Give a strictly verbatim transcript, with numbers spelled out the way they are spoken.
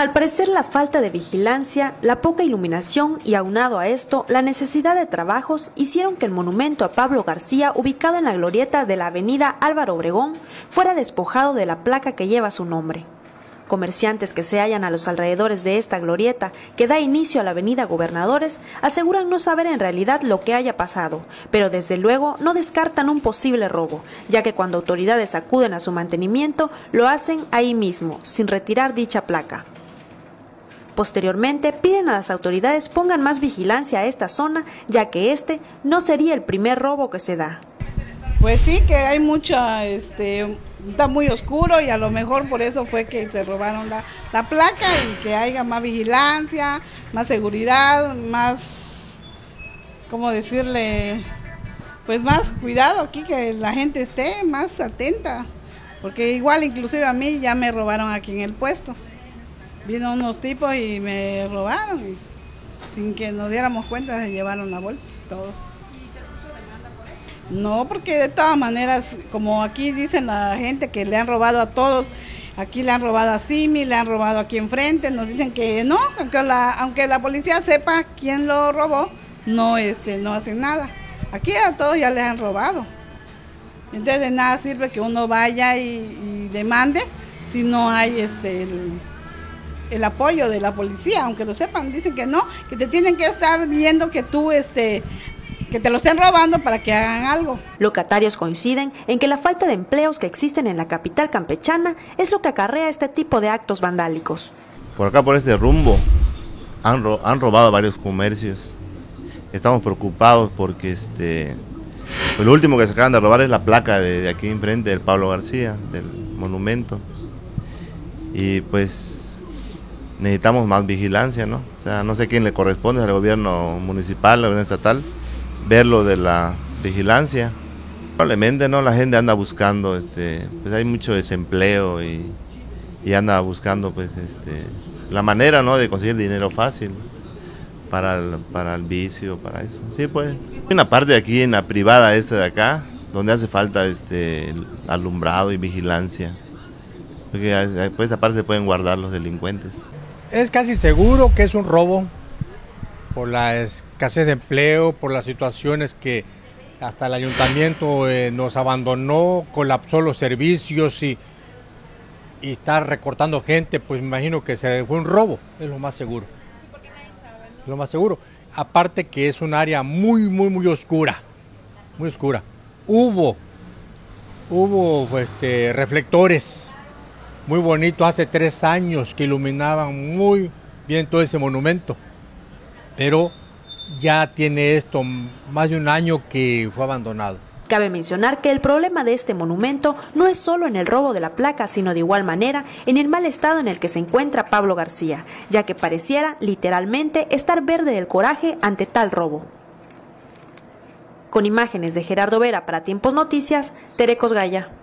Al parecer, la falta de vigilancia, la poca iluminación y, aunado a esto, la necesidad de trabajos hicieron que el monumento a Pablo García, ubicado en la glorieta de la avenida Álvaro Obregón, fuera despojado de la placa que lleva su nombre. Comerciantes que se hallan a los alrededores de esta glorieta, que da inicio a la avenida Gobernadores, aseguran no saber en realidad lo que haya pasado, pero desde luego no descartan un posible robo, ya que cuando autoridades acuden a su mantenimiento, lo hacen ahí mismo, sin retirar dicha placa. Posteriormente, piden a las autoridades pongan más vigilancia a esta zona, ya que este no sería el primer robo que se da. Pues sí, que hay mucha, este, está muy oscuro y a lo mejor por eso fue que se robaron la, la placa, y que haya más vigilancia, más seguridad, más, ¿cómo decirle? Pues más cuidado aquí, que la gente esté más atenta, porque igual inclusive a mí ya me robaron aquí en el puesto. Vino unos tipos y me robaron, y sin que nos diéramos cuenta se llevaron la bolsa y todo. No, porque de todas maneras, como aquí dicen la gente que le han robado a todos, aquí le han robado a Simi, le han robado aquí enfrente, nos dicen que no, aunque la, aunque la policía sepa quién lo robó, no, este, no hacen nada. Aquí a todos ya les han robado. Entonces de nada sirve que uno vaya y, y demande si no hay este el, el apoyo de la policía, aunque lo sepan, dicen que no, que te tienen que estar viendo que tú, este, que te lo estén robando para que hagan algo. Locatarios coinciden en que la falta de empleos que existen en la capital campechana es lo que acarrea este tipo de actos vandálicos. Por acá, por este rumbo, han, ro han robado varios comercios. Estamos preocupados porque este, pues lo último que se acaban de robar es la placa de, de aquí enfrente del Pablo García, del monumento. Y pues necesitamos más vigilancia, ¿no? O sea, no sé quién le corresponde, al gobierno municipal, al gobierno estatal, ver lo de la vigilancia. Probablemente, ¿no? La gente anda buscando, este, pues hay mucho desempleo y, y anda buscando, pues, este, la manera, ¿no? De conseguir dinero fácil para el, para el vicio, para eso. Sí, pues. Hay una parte de aquí, en la privada esta de acá, donde hace falta, este, alumbrado y vigilancia, porque después esa parte se pueden guardar los delincuentes. Es casi seguro que es un robo por la escasez de empleo, por las situaciones que hasta el ayuntamiento eh, nos abandonó, colapsó los servicios y, y está recortando gente, pues me imagino que fue un robo, es lo más seguro. Sí, porque nadie sabe, ¿no? Es lo más seguro. Aparte que es un área muy, muy, muy oscura, muy oscura. Hubo, hubo pues, este, reflectores muy bonito, hace tres años que iluminaban muy bien todo ese monumento, pero ya tiene esto más de un año que fue abandonado. Cabe mencionar que el problema de este monumento no es solo en el robo de la placa, sino de igual manera en el mal estado en el que se encuentra Pablo García, ya que pareciera literalmente estar verde del coraje ante tal robo. Con imágenes de Gerardo Vera para Tiempos Noticias, Tere Cosgaya.